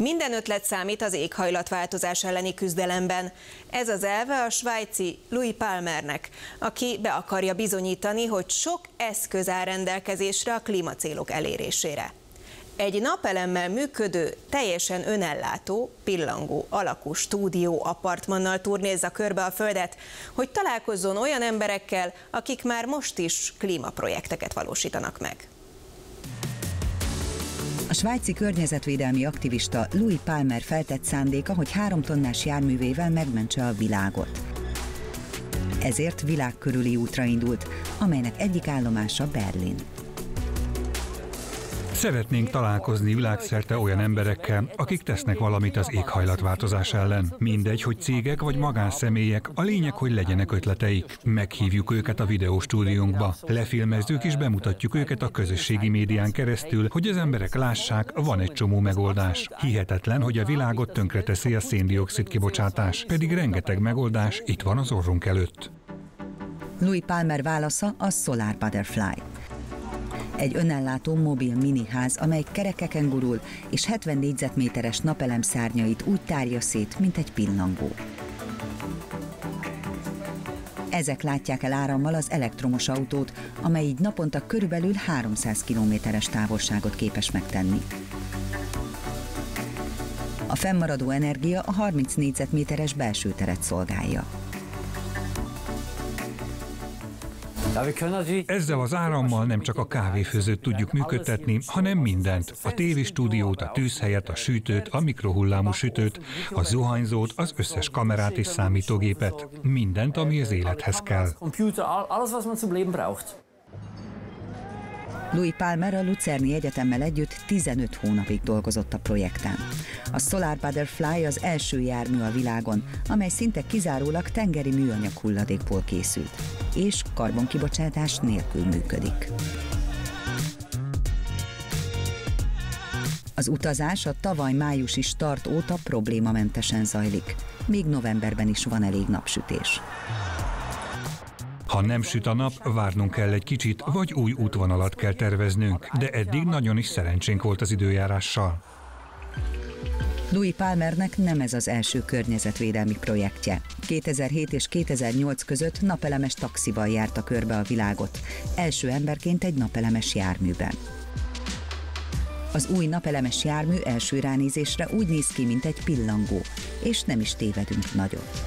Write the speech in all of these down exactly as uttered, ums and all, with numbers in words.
Minden ötlet számít az éghajlatváltozás elleni küzdelemben. Ez az elve a svájci Louis Palmernek, aki be akarja bizonyítani, hogy sok eszköz áll rendelkezésre a klímacélok elérésére. Egy napelemmel működő, teljesen önellátó, pillangó alakú stúdió apartmannal turnézza körbe a Földet, hogy találkozzon olyan emberekkel, akik már most is klímaprojekteket valósítanak meg. A svájci környezetvédelmi aktivista Louis Palmer feltett szándéka, hogy három tonnás járművével megmentse a világot. Ezért világkörüli útra indult, amelynek egyik állomása Berlin. Szeretnénk találkozni világszerte olyan emberekkel, akik tesznek valamit az éghajlatváltozás ellen. Mindegy, hogy cégek vagy magánszemélyek, a lényeg, hogy legyenek ötleteik. Meghívjuk őket a videóstúdiónkba, lefilmezzük és bemutatjuk őket a közösségi médián keresztül, hogy az emberek lássák, van egy csomó megoldás. Hihetetlen, hogy a világot tönkreteszi a szén-dioxid kibocsátás, pedig rengeteg megoldás itt van az orrunk előtt. Louis Palmer válasza a Solar Butterfly. Egy önellátó mobil miniház, amely kerekeken gurul, és hetven négyzetméteres napelem szárnyait úgy tárja szét, mint egy pillangó. Ezek látják el árammal az elektromos autót, amely így naponta körülbelül háromszáz kilométeres távolságot képes megtenni. A fennmaradó energia a harminc négyzetméteres belső teret szolgálja. Ezzel az árammal nem csak a kávéfőzőt tudjuk működtetni, hanem mindent. A tévéstúdiót, a tűzhelyet, a sűtőt, a mikrohullámú sütőt, a zuhanyzót, az összes kamerát és számítógépet. Mindent, ami az élethez kell. Louis Palmer a Lucerni Egyetemmel együtt tizenöt hónapig dolgozott a projekten. A Solar Butterfly az első jármű a világon, amely szinte kizárólag tengeri műanyag hulladékból készült, és karbonkibocsátás nélkül működik. Az utazás a tavaly májusi start óta problémamentesen zajlik. Még novemberben is van elég napsütés. Ha nem süt a nap, várnunk kell egy kicsit, vagy új útvonalat kell terveznünk, de eddig nagyon is szerencsénk volt az időjárással. Louis Palmernek nem ez az első környezetvédelmi projektje. kétezer-hét és kétezer-nyolc között napelemes taxival járta körbe a világot, első emberként egy napelemes járműben. Az új napelemes jármű első ránézésre úgy néz ki, mint egy pillangó, és nem is tévedünk nagyot.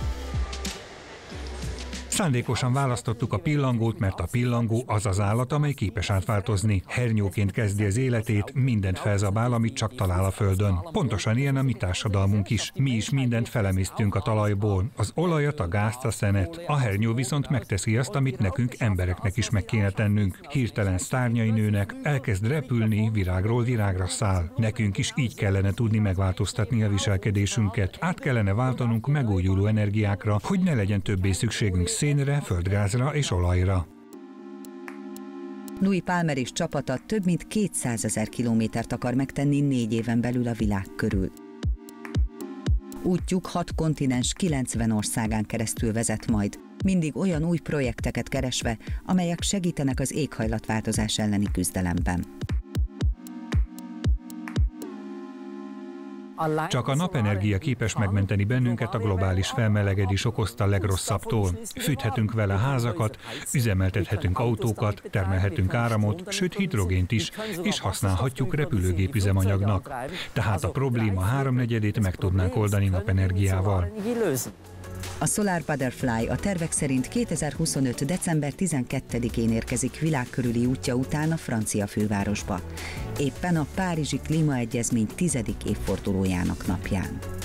Szándékosan választottuk a pillangót, mert a pillangó az az állat, amely képes átváltozni. Hernyóként kezdi az életét, mindent felzabál, amit csak talál a földön. Pontosan ilyen a mi társadalmunk is. Mi is mindent felemésztünk a talajból. Az olajat, a gázt, a szenet. A hernyó viszont megteszi azt, amit nekünk, embereknek is meg kéne tennünk. Hirtelen szárnyai nőnek, elkezd repülni, virágról virágra száll. Nekünk is így kellene tudni megváltoztatni a viselkedésünket. Át kellene váltanunk megújuló energiákra, hogy ne legyen többé szükségünk szénre, földgázra és olajra. Louis Palmer és csapata több mint kétszázezer kilométert akar megtenni négy éven belül a világ körül. Útjuk hat kontinens kilencven országán keresztül vezet majd, mindig olyan új projekteket keresve, amelyek segítenek az éghajlatváltozás elleni küzdelemben. Csak a napenergia képes megmenteni bennünket a globális felmelegedés okozta legrosszabbtól. Fűthetünk vele házakat, üzemeltethetünk autókat, termelhetünk áramot, sőt hidrogént is, és használhatjuk repülőgép üzemanyagnak. Tehát a probléma háromnegyedét meg tudnánk oldani napenergiával. A Solar Butterfly a tervek szerint kétezer-huszonöt december tizenkettedikén érkezik világkörüli útja után a francia fővárosba, éppen a párizsi klímaegyezmény tizedik évfordulójának napján.